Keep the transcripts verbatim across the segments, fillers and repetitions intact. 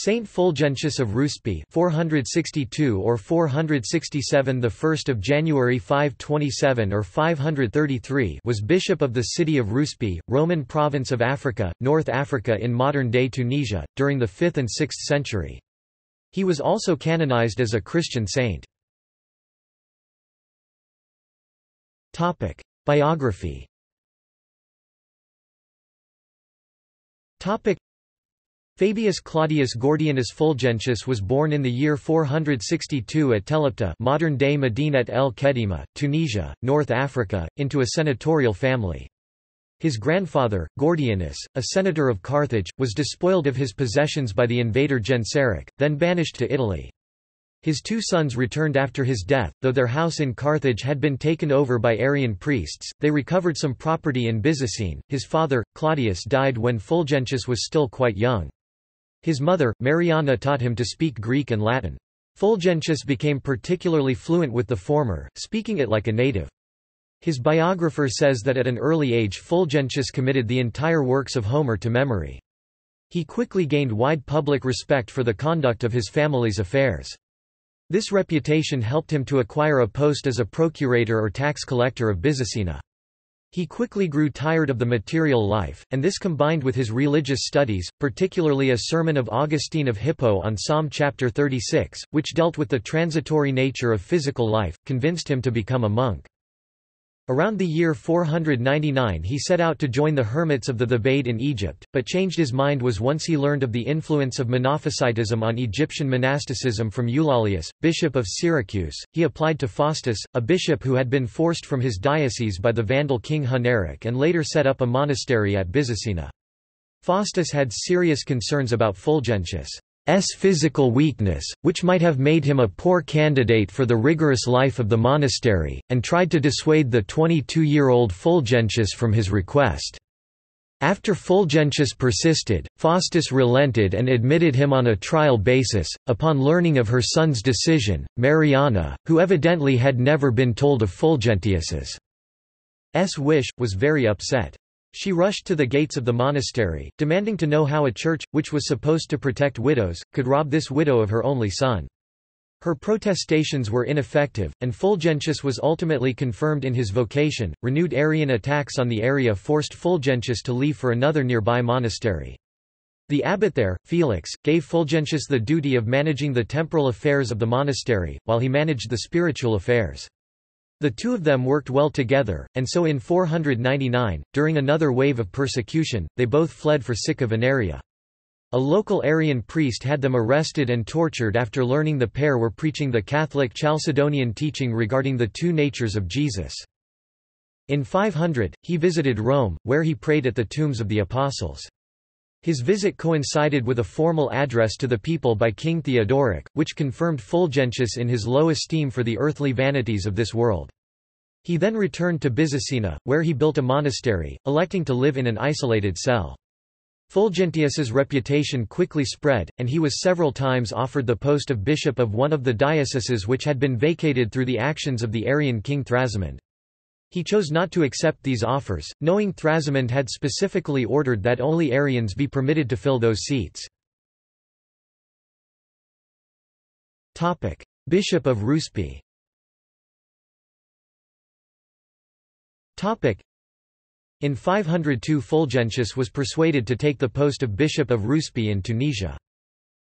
Saint Fulgentius of Ruspe, four hundred sixty-two or four hundred sixty-seven, the first of January five twenty-seven or five hundred thirty-three, was bishop of the city of Ruspe, Roman province of Africa, North Africa in modern-day Tunisia, during the fifth and sixth century. He was also canonized as a Christian saint. Topic: Biography. Topic: Fabius Claudius Gordianus Fulgentius was born in the year four hundred sixty-two at Telepta, modern-day Medina El Kedima, Tunisia, North Africa, into a senatorial family. His grandfather, Gordianus, a senator of Carthage, was despoiled of his possessions by the invader Genseric, then banished to Italy. His two sons returned after his death, though their house in Carthage had been taken over by Arian priests. They recovered some property in Byzacena. His father, Claudius, died when Fulgentius was still quite young. His mother, Mariana, taught him to speak Greek and Latin. Fulgentius became particularly fluent with the former, speaking it like a native. His biographer says that at an early age Fulgentius committed the entire works of Homer to memory. He quickly gained wide public respect for the conduct of his family's affairs. This reputation helped him to acquire a post as a procurator or tax collector of Byzacena. He quickly grew tired of the material life, and this combined with his religious studies, particularly a sermon of Augustine of Hippo on Psalm chapter thirty-six, which dealt with the transitory nature of physical life, convinced him to become a monk. Around the year four hundred ninety-nine he set out to join the hermits of the Thebaid in Egypt, but changed his mind was once he learned of the influence of Monophysitism on Egyptian monasticism from Eulalius, bishop of Syracuse. He applied to Faustus, a bishop who had been forced from his diocese by the Vandal king Huneric, and later set up a monastery at Byzacena. Faustus had serious concerns about Fulgentius's physical weakness, which might have made him a poor candidate for the rigorous life of the monastery, and tried to dissuade the twenty-two-year-old Fulgentius from his request. After Fulgentius persisted, Faustus relented and admitted him on a trial basis. Upon learning of her son's decision, Mariana, who evidently had never been told of Fulgentius's wish, was very upset. She rushed to the gates of the monastery, demanding to know how a church, which was supposed to protect widows, could rob this widow of her only son. Her protestations were ineffective, and Fulgentius was ultimately confirmed in his vocation. Renewed Arian attacks on the area forced Fulgentius to leave for another nearby monastery. The abbot there, Felix, gave Fulgentius the duty of managing the temporal affairs of the monastery, while he managed the spiritual affairs. The two of them worked well together, and so in four hundred ninety-nine, during another wave of persecution, they both fled for Sicca Veneria. A local Arian priest had them arrested and tortured after learning the pair were preaching the Catholic Chalcedonian teaching regarding the two natures of Jesus. In five hundred, he visited Rome, where he prayed at the tombs of the apostles. His visit coincided with a formal address to the people by King Theodoric, which confirmed Fulgentius in his low esteem for the earthly vanities of this world. He then returned to Byzacena, where he built a monastery, electing to live in an isolated cell. Fulgentius's reputation quickly spread, and he was several times offered the post of bishop of one of the dioceses which had been vacated through the actions of the Arian king Thrasamund. He chose not to accept these offers, knowing Thrasamund had specifically ordered that only Arians be permitted to fill those seats. Bishop of Ruspe. In five hundred two Fulgentius was persuaded to take the post of bishop of Ruspe in Tunisia.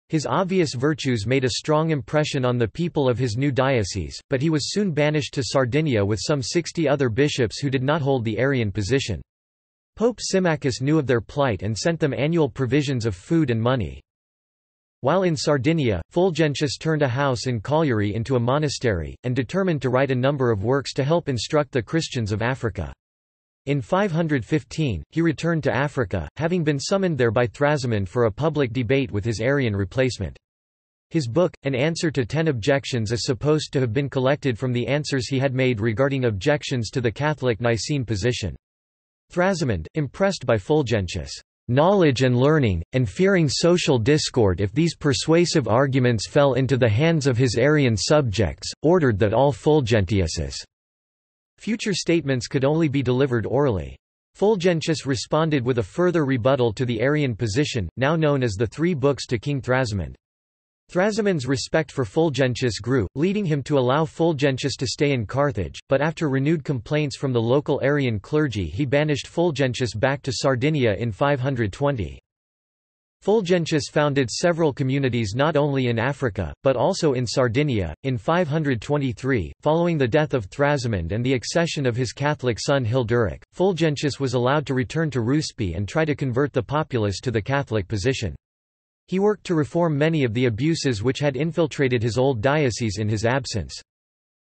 His obvious virtues made a strong impression on the people of his new diocese, but he was soon banished to Sardinia with some sixty other bishops who did not hold the Arian position. Pope Symmachus knew of their plight and sent them annual provisions of food and money. While in Sardinia, Fulgentius turned a house in Cagliari into a monastery, and determined to write a number of works to help instruct the Christians of Africa. In five hundred fifteen, he returned to Africa, having been summoned there by Thrasamund for a public debate with his Arian replacement. His book, An Answer to Ten Objections, is supposed to have been collected from the answers he had made regarding objections to the Catholic Nicene position. Thrasamund, impressed by Fulgentius' knowledge and learning, and fearing social discord if these persuasive arguments fell into the hands of his Arian subjects, ordered that all Fulgentius's future statements could only be delivered orally. Fulgentius responded with a further rebuttal to the Arian position, now known as the Three Books, to King Thrasamund. Thrasamund's respect for Fulgentius grew, leading him to allow Fulgentius to stay in Carthage, but after renewed complaints from the local Arian clergy he banished Fulgentius back to Sardinia in five hundred twenty. Fulgentius founded several communities not only in Africa, but also in Sardinia. In five hundred twenty-three, following the death of Thrasamund and the accession of his Catholic son Hilderic, Fulgentius was allowed to return to Ruspe and try to convert the populace to the Catholic position. He worked to reform many of the abuses which had infiltrated his old diocese in his absence.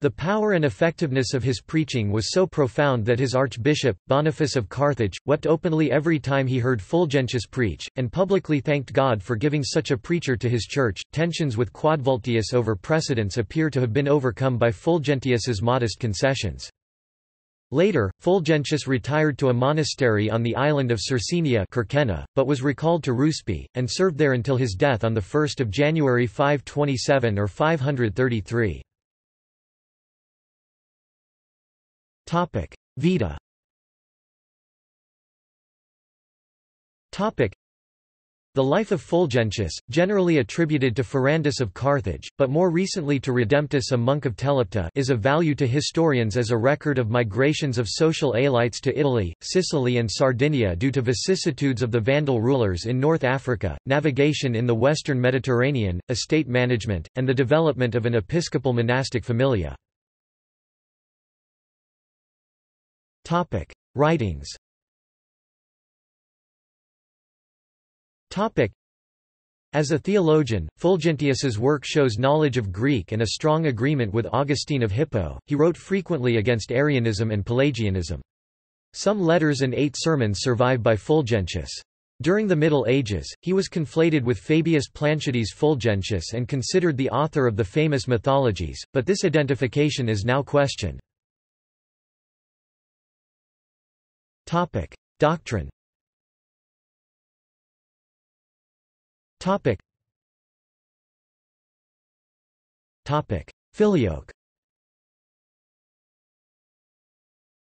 The power and effectiveness of his preaching was so profound that his archbishop, Boniface of Carthage, wept openly every time he heard Fulgentius preach, and publicly thanked God for giving such a preacher to his church. Tensions with Quadvultius over precedence appear to have been overcome by Fulgentius's modest concessions. Later, Fulgentius retired to a monastery on the island of Circinia, Circenia, but was recalled to Ruspe, and served there until his death on the first of January five twenty-seven or five hundred thirty-three. Vita. The life of Fulgentius, generally attributed to Ferrandus of Carthage, but more recently to Redemptus, a monk of Telepta, is of value to historians as a record of migrations of social aelites to Italy, Sicily and Sardinia due to vicissitudes of the Vandal rulers in North Africa, navigation in the western Mediterranean, estate management, and the development of an episcopal monastic familia. Writings. As a theologian, Fulgentius's work shows knowledge of Greek and a strong agreement with Augustine of Hippo. He wrote frequently against Arianism and Pelagianism. Some letters and eight sermons survive by Fulgentius. During the Middle Ages, he was conflated with Fabius Planciades Fulgentius and considered the author of the famous Mythologies, but this identification is now questioned. Topic: Doctrine. Topic. Topic: Filioque.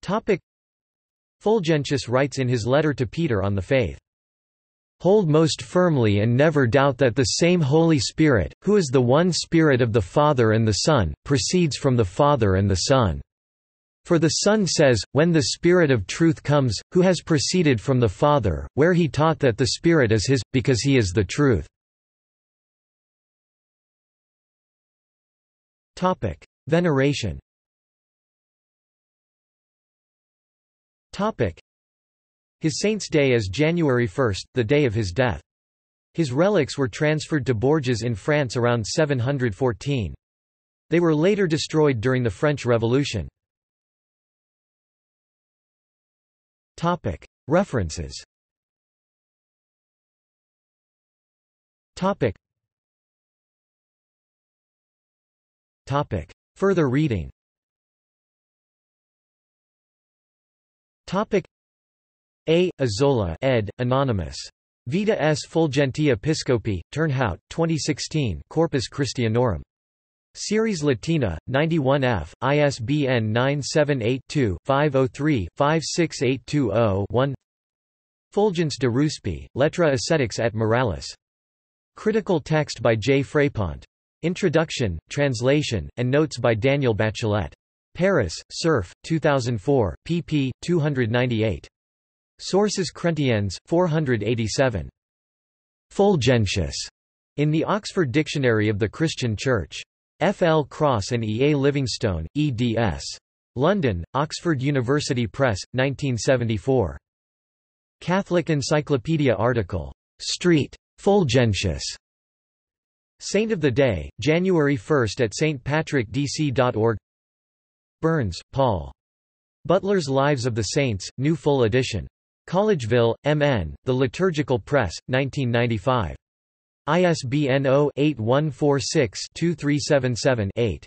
Topic: Fulgentius writes in his letter to Peter on the faith, "Hold most firmly and never doubt that the same Holy Spirit, who is the one Spirit of the Father and the Son, proceeds from the Father and the Son. For the Son says, when the Spirit of truth comes, who has proceeded from the Father, where he taught that the Spirit is his, because he is the truth." Topic: Veneration. Topic: His saint's day is January first, the day of his death. His relics were transferred to Bourges in France around seven hundred fourteen. They were later destroyed during the French Revolution. References. Further reading. A. Azzola ed. Anonymous. Vita S. Fulgentii Episcopi, Turnhout, twenty sixteen, Corpus Christianorum. Series Latina, ninety-one F, I S B N nine seven eight, two, five oh three, five six eight two oh, one. Fulgence de Ruspe, Lettres ascetiques et morales. Critical text by J. Frapont. Introduction, translation, and notes by Daniel Bachelet. Paris, Cerf, two thousand four, pp. two hundred ninety-eight. Sources: Chrétiens, four hundred eighty-seven. Fulgentius, in the Oxford Dictionary of the Christian Church. F. L. Cross and E. A. Livingstone, eds. London, Oxford University Press, nineteen seventy-four. Catholic Encyclopedia article. Street. Fulgentius. Saint of the Day, January first at S T patrick d c dot org. Burns, Paul. Butler's Lives of the Saints, new full edition. Collegeville, M N, The Liturgical Press, nineteen ninety-five. I S B N zero eight one four six two three seven seven eight.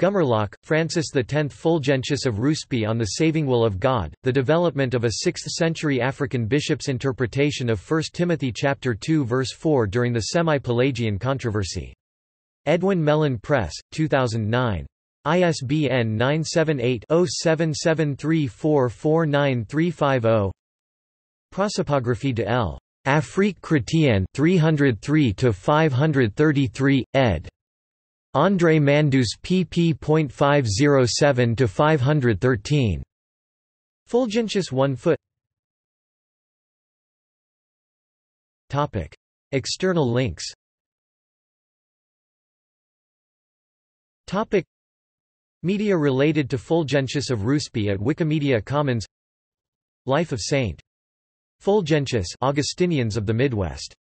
Gummerloch, Francis the tenth. Fulgentius of Ruspe on the Saving Will of God, The Development of a sixth century African Bishop's Interpretation of First Timothy chapter two verse four During the Semi-Pelagian Controversy. Edwin Mellon Press, two thousand nine. I S B N nine seven eight, zero seven seven three four four nine three five zero. Prosopographie de l'Afrique chrétienne three oh three to five thirty-three, ed. André Mandus pages five oh seven to five thirteen. Fulgentius one foot. Topic. External links. Topic. Media related to Fulgentius of Ruspe at Wikimedia Commons. Life of Saint Fulgentius, Augustinians of the Midwest.